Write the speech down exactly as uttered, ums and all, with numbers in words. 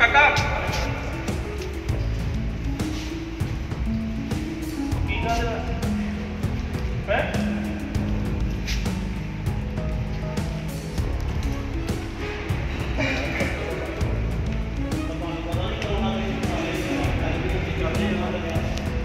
Kakak.